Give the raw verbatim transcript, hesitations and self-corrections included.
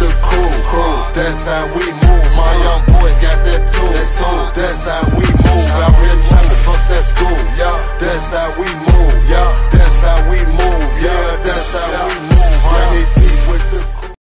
the crew, crew. That's how we move, my young